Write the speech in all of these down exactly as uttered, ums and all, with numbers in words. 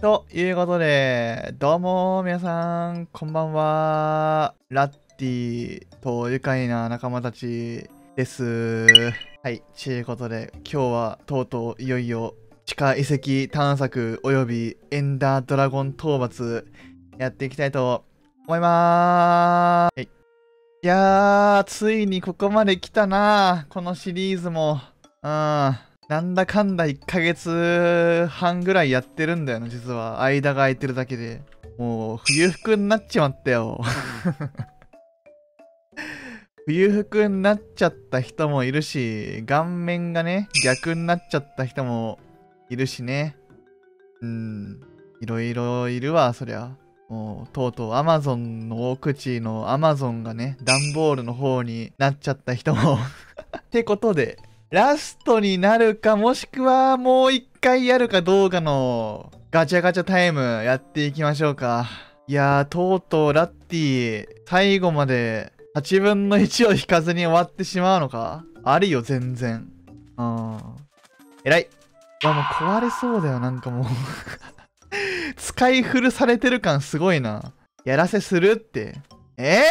ということで、どうも皆さん、こんばんは。ラッティと愉快な仲間たちです。はい、ということで、今日はとうとういよいよ地下遺跡探索およびエンダードラゴン討伐やっていきたいと思いまーす。はい、いやー、ついにここまで来たなー、このシリーズも。うん。なんだかんだいっかげつはんぐらいやってるんだよな、実は。間が空いてるだけで。もう、冬服になっちまったよ。冬服になっちゃった人もいるし、顔面がね、逆になっちゃった人もいるしね。うん、いろいろいるわ、そりゃ。もう、とうとう Amazon の奥地の Amazon がね、段ボールの方になっちゃった人も。ってことで、ラストになるか、もしくはもう一回やるかどうかのガチャガチャタイムやっていきましょうか。いやー、とうとうラッティ、最後まではちぶんのいちを引かずに終わってしまうのか。あるよ、全然。うん。えらい。いや、もう壊れそうだよ、なんかもう。使い古されてる感すごいな。やらせするって。えー、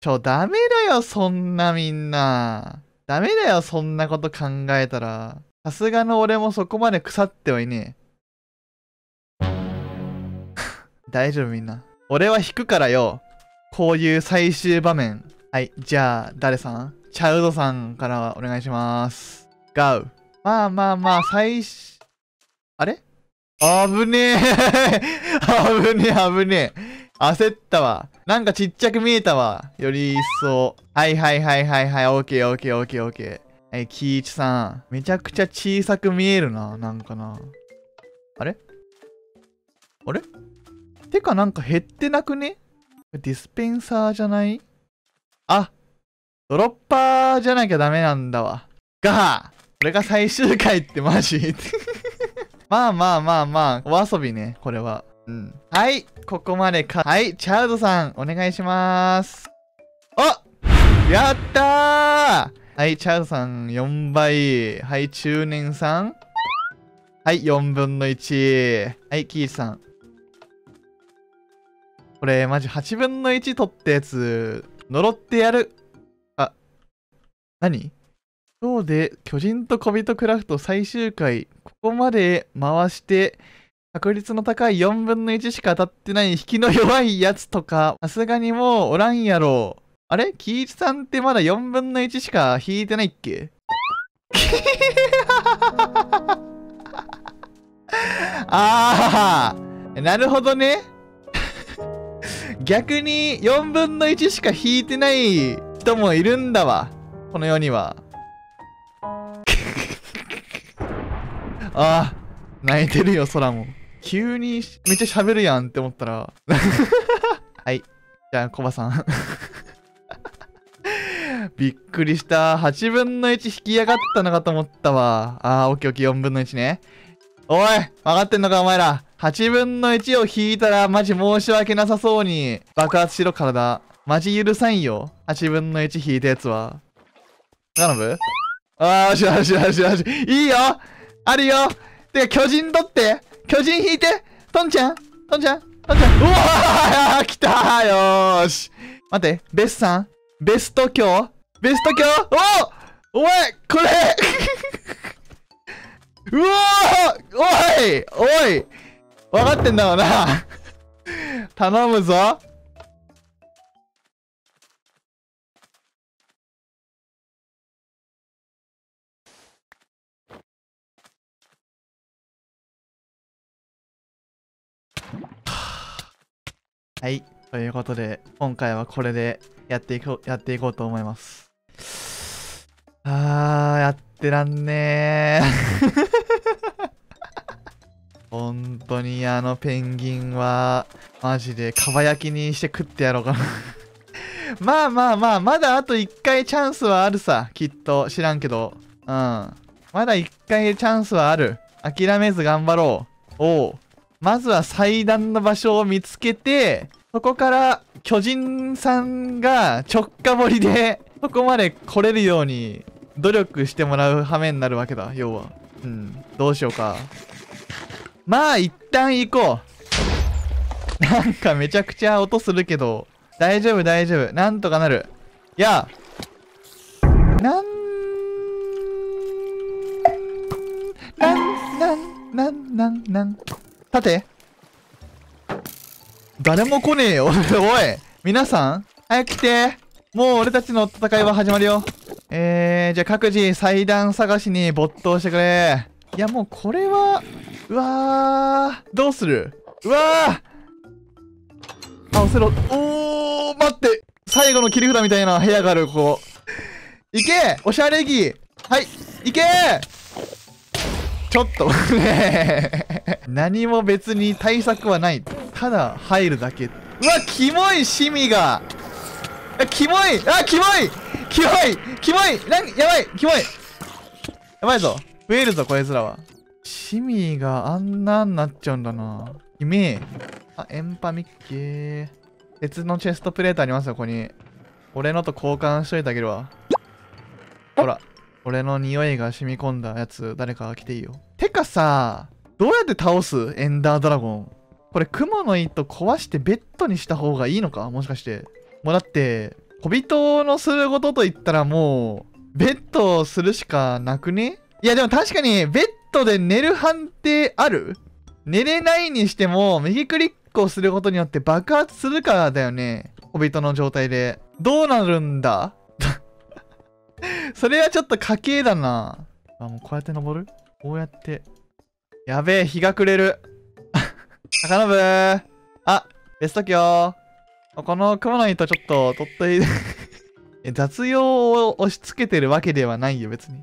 ちょ、ダメだよ、そんなみんな。ダメだよ、そんなこと考えたら。さすがの俺もそこまで腐ってはいねえ。大丈夫みんな。俺は引くからよ。こういう最終場面。はい、じゃあ、誰さん？チャウドさんからお願いします。ガウ。まあまあまあ、最終、あれ？あぶねえ。あぶねえ、あぶねえ。焦ったわ。なんかちっちゃく見えたわ。より一層。はいはいはいはいはい。オーケーオーケーオーケーオーケー。はい、キイチさん。めちゃくちゃ小さく見えるな。なんかな。あれあれてかなんか減ってなくね？ディスペンサーじゃない？あ、ドロッパーじゃなきゃダメなんだわ。が、これが最終回ってマジまあまあまあまあ、お遊びね、これは。うん、はい、ここまでか。はい、チャウドさん、お願いしまーす。あやったー。はい、チャウドさん、よんばい。はい、中年さん。はい、よんぶんのいち。はい、キイチさん。これ、マジはちぶんのいち取ったやつ、呪ってやる。あ、何？今日で巨人と小人クラフト最終回、ここまで回して、確率の高いよんぶんのいちしか当たってない引きの弱いやつとか、さすがにもうおらんやろ。あれ？キイチさんってまだよんぶんのいちしか引いてないっけ？ああ、なるほどね。逆によんぶんのいちしか引いてない人もいるんだわ。この世には。ああ、泣いてるよ、空も。急にめっちゃ喋るやんって思ったらはい、じゃあコバさんびっくりした。はちぶんのいち引き上がったのかと思ったわ。ああ、オッケーオッケー、よんぶんのいちね。おい、分かってんのかお前ら。はちぶんのいちを引いたらマジ申し訳なさそうに爆発しろ、体。マジ許さんよ、はちぶんのいち引いたやつは。頼む。ああ、よしよしよしよし、いいよ、あるよ。てか、巨人取って、巨人引いて、トンちゃん、トンちゃん、トンちゃん。うわー、来たー、よーし。待って、ベスさん、ベスト強、ベスト強、おお、おい、これうわー、おい、おい、分かってんだろうな。頼むぞ。はい。ということで、今回はこれでやっていこう、やっていこうと思います。あー、やってらんねー。本当にあのペンギンは、マジでかば焼きにして食ってやろうかな。まあまあまあ、まだあといっかいチャンスはあるさ。きっと、知らんけど。うん。まだいっかいチャンスはある。諦めず頑張ろう。おう。まずは祭壇の場所を見つけて、そこから巨人さんが直下掘りで、そこまで来れるように努力してもらう羽目になるわけだ、要は。うん、どうしようか。まあ一旦行こう。なんかめちゃくちゃ音するけど大丈夫大丈夫、なんとかなる。いやなんなんなんなんなんなん立て、誰も来ねえよ。おい皆さん早く来て、もう俺たちの戦いは始まるよ。えー、じゃあ各自祭壇探しに没頭してくれ。いやもうこれはうわーどうする、うわー倒せろ。おー待って、最後の切り札みたいな部屋がある。ここ行けおしゃれ着、はい行け。ちょっとね何も別に対策はない、ただ入るだけ。うわキモい、シミがキモい、あキモいキモいキモい、なんやばいキモい、やばいぞ、増えるぞこいつらは。シミがあんなになっちゃうんだな。イメあエンパミッキー、鉄のチェストプレートありますよここに。俺のと交換しといてあげるわ。ほら俺の匂いが染み込んだやつ誰か来ていいよ。てかさどうやって倒すエンダードラゴン、これクモの糸壊してベッドにした方がいいのかもしかして。もうだって小人のすることといったらもうベッドをするしかなくね。いやでも確かにベッドで寝る判定ある、寝れないにしても右クリックをすることによって爆発するからだよね、小人の状態で。どうなるんだそれはちょっと家系だなあ。もうこうやって登る、こうやって、やべえ日が暮れる高信ー、あベスト機よ。このクモの糸ちょっと取っといて雑用を押し付けてるわけではないよ別に。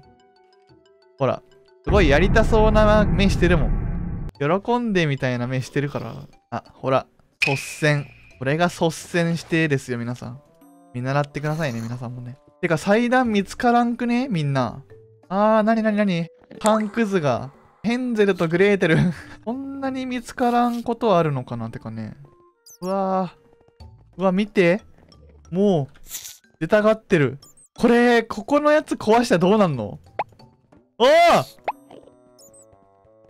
ほらすごいやりたそうな目してるもん、喜んでみたいな目してるから。あほら率先、これが率先してですよ皆さん、見習ってくださいね皆さんもね。てか祭壇見つからんくねみんな。あーなになになに、パンくずがヘンゼルとグレーテルこんなに見つからんことはあるのかなってかね。うわーうわ見て、もう出たがってる。これここのやつ壊したらどうなんの。おお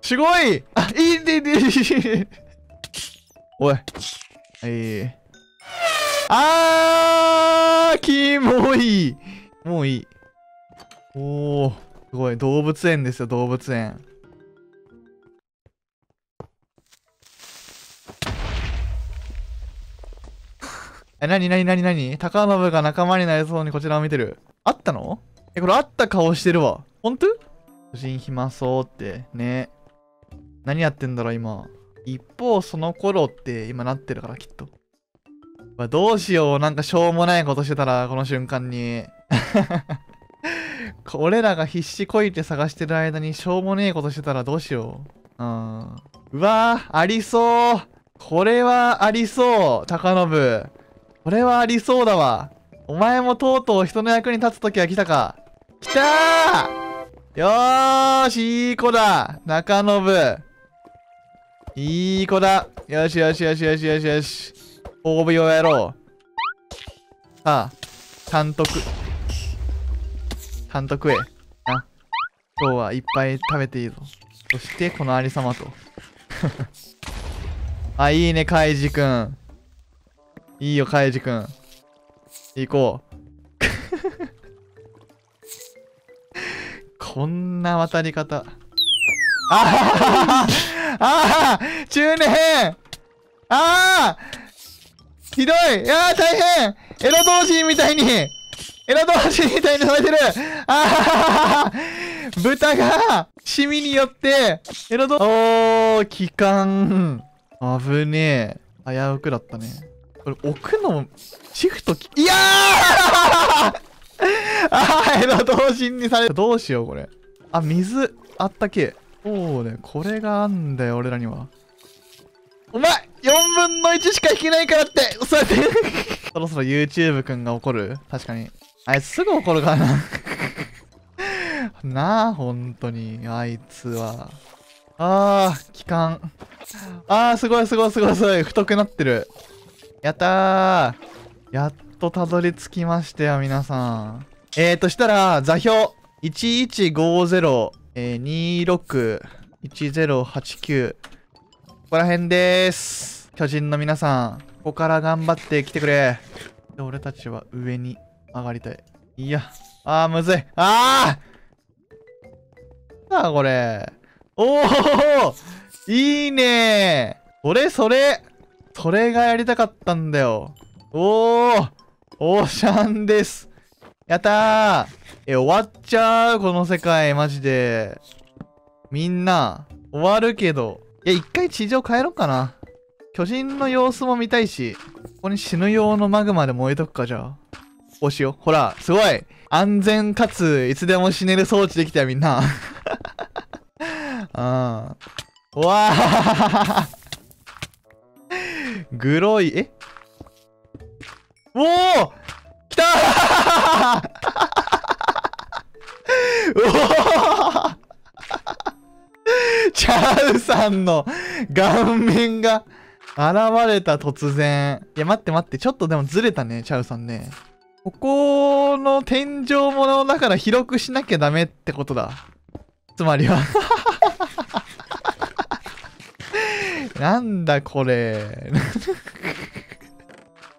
すごい、あいいねいいねおいはい、あーキモい、もういい。おーすごい、動物園ですよ動物園。えなになになになに、高信が仲間になりそうにこちらを見てる。あったの、えこれあった顔してるわほんと。巨人暇そうってね、何やってんだろう今。一方その頃って今なってるからきっと。どうしよう、なんかしょうもないことしてたらこの瞬間に俺らが必死こいて探してる間にしょうもねえことしてたらどうしよう。うんうわーありそう、これはありそう、高信これはありそうだわ。お前もとうとう人の役に立つ時は来たか。来たー、よーしいい子だ高信、いい子だ、よしよしよしよしよしよし、褒美をやろう。さあ、ちゃんとく、ちゃんと食え。な。今日はいっぱい食べていいぞ。そして、このありさまと。あ、いいね、カイジくん。いいよ、カイジくん。行こう。こんな渡り方。ああああ中年ああひどい、いやー大変、エロ同人みたいにエロ同人みたいにされてる。あー豚がシミによってエロ同人、おー帰還危ねえ、危うくだったねこれ。置くのシフトき、いやーあーエロ同人にされる、どうしようこれ。あ水あったけ、そうねこれがあんだよ俺らには。お前よんぶんのいちしか引けないからってそうやってそろそろ YouTube くんが怒る、確かにあいつすぐ怒るからななあほんとにあいつは。あー帰還、あーすごいすごいすごいすごい、太くなってる。やったー、やっとたどり着きましたよ皆さん。えーとしたら座標いちいちごゼロにろくいちゼロはちきゅうここら辺でーす。巨人の皆さん、ここから頑張ってきてくれ。で、俺たちは上に上がりたい。いや、あー、むずい。あーなんだこれ。おーいいねー。それそれそれがやりたかったんだよ。おーオーシャンです。やったー。え、終わっちゃうこの世界、マジで。みんな、終わるけど。いや、一回地上帰ろうかな。巨人の様子も見たいし、ここに死ぬ用のマグマで燃えとくか、じゃあ。こうしよう。ほら、すごい安全かつ、いつでも死ねる装置できたよ、みんな。あー。うわーグロい、えおお来たーおおチャウさんの顔面が現れた突然。いや、待って待って。ちょっとでもずれたね、チャウさんね。ここの天井物だから広くしなきゃダメってことだ。つまりは。なんだこれ。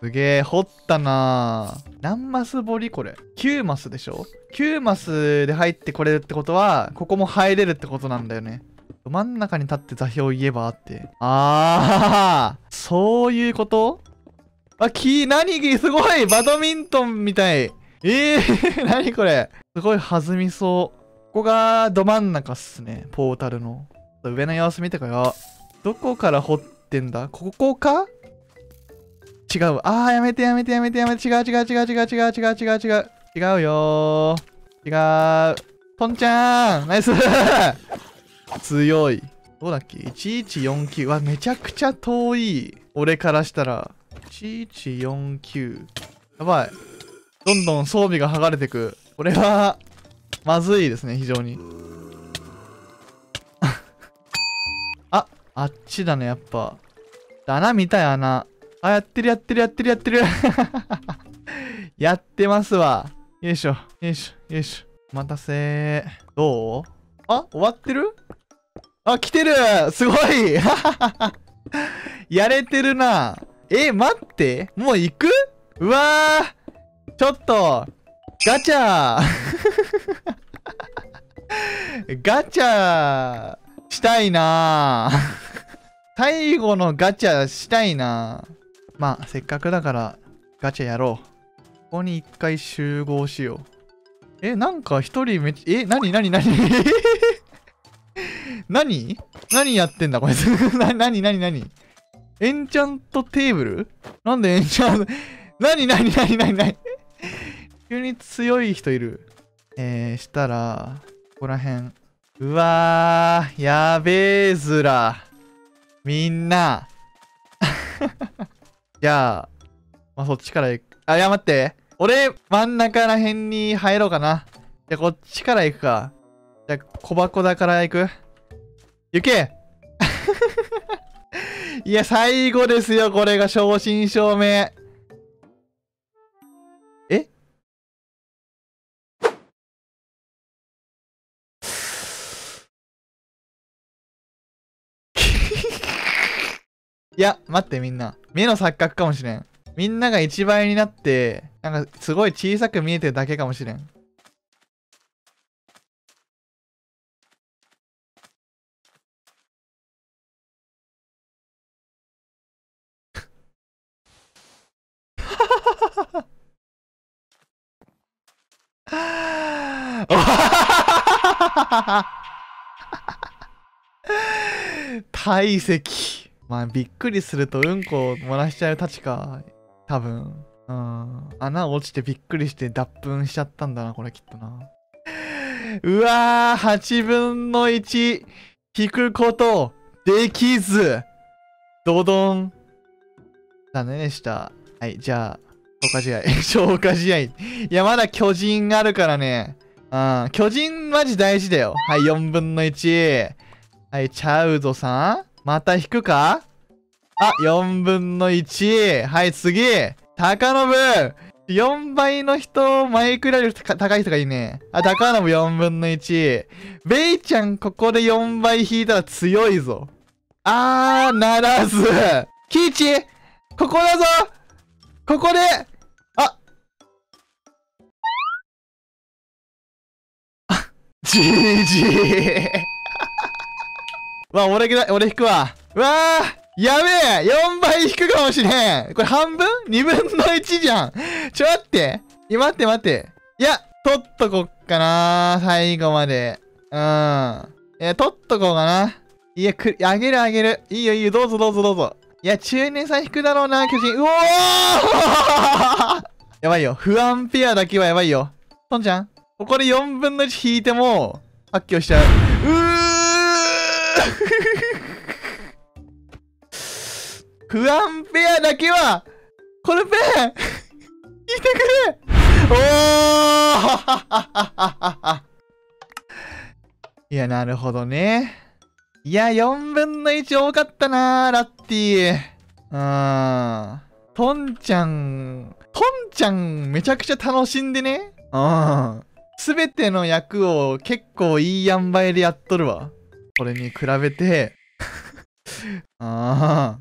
すげえ、掘ったなぁ。何マス掘りこれ。きゅうマスでしょ ?きゅう マスで入ってこれるってことは、ここも入れるってことなんだよね。真ん中に立って座標言えばって。あーそういうこと？あ、木、何すごいバドミントンみたい。えー、何これすごい弾みそう。ここがど真ん中っすね。ポータルの。上の様子見てこよう。どこから掘ってんだ？ここか？違う。あー、やめてやめてやめてやめて。違う違う違う違う違う違う違う違う。違うよー。違う。とんちゃーん。ナイス強い。どうだっけ ?いちいちよんきゅう。わ、めちゃくちゃ遠い。俺からしたら。いちいちよんきゅう。やばい。どんどん装備が剥がれてく。これは、まずいですね、非常に。あ、あっちだね、やっぱ。穴見たい、穴。あ、やってるやってるやってるやってる。やってますわ。よいしょ、よいしょ、よいしょ。お待たせー。どう？あ、終わってる？あ、来てる！すごいやれてるな。え、待ってもう行く？うわーちょっとガチャガチャしたいな最後のガチャしたいな。まあ、せっかくだからガチャやろう。ここに一回集合しよう。え、なんか一人めっちゃ、え、なになになに何何やってんだこいつ。な、なになになにエンチャントテーブルなんでエンチャント、なになになになになに急に強い人いる。えー、したら、ここら辺。うわー、やべえずら。みんな。じゃあ、まあ、そっちから行く。あ、いや、待って。俺、真ん中ら辺に入ろうかな。じゃ、こっちから行くか。じゃ、小箱だから行く。行けいや、最後ですよ、これが正真正銘。え？いや、待ってみんな。目の錯覚かもしれん。みんなが一倍になって、なんかすごい小さく見えてるだけかもしれん。体積。まあ、びっくりするとうんこを漏らしちゃうたちか。多分。うん。穴落ちてびっくりして脱粉しちゃったんだな、これきっとな。うわー、はちぶんのいち引くことできず。ドドン。残念でした。はい、じゃあ、消化試合。消化試合。いや、まだ巨人あるからね。うん。巨人マジ大事だよ。はい、よんぶんのいち。はい、チャウドさん。また引くか？あ、よんぶんのいち。はい、次。高信。よんばいの人、前くらいより高い人がいいね。あ、高信よんぶんのいち。ベイちゃん、ここでよんばい引いたら強いぞ。あー、ならず。キイチ、ここだぞ、ここで、あっ、じじー。まあ、俺、俺引くわ。うわー、やべえ !よん 倍引くかもしれん。これ半分 ?にぶんのいちじゃん。ちょ、待って。待って待って。いや、取っとこっかな。最後まで。うん。え、取っとこうかな。いや、く、あげるあげる。いいよいいよ。どうぞどうぞどうぞ。いや、中年さん引くだろうな、巨人。うおーやばいよ。不安ペアだけはやばいよ。とんちゃん。ここでよんぶんのいち引いても、発狂しちゃう。うー不安ペアだけは、これペン引いてくれおーいや、なるほどね。いや、よんぶんのいち多かったなー、ラッティ。うーん。トンちゃん、トンちゃんめちゃくちゃ楽しんでね。うん。すべての役を結構いい塩梅でやっとるわ。これに比べて。ああ。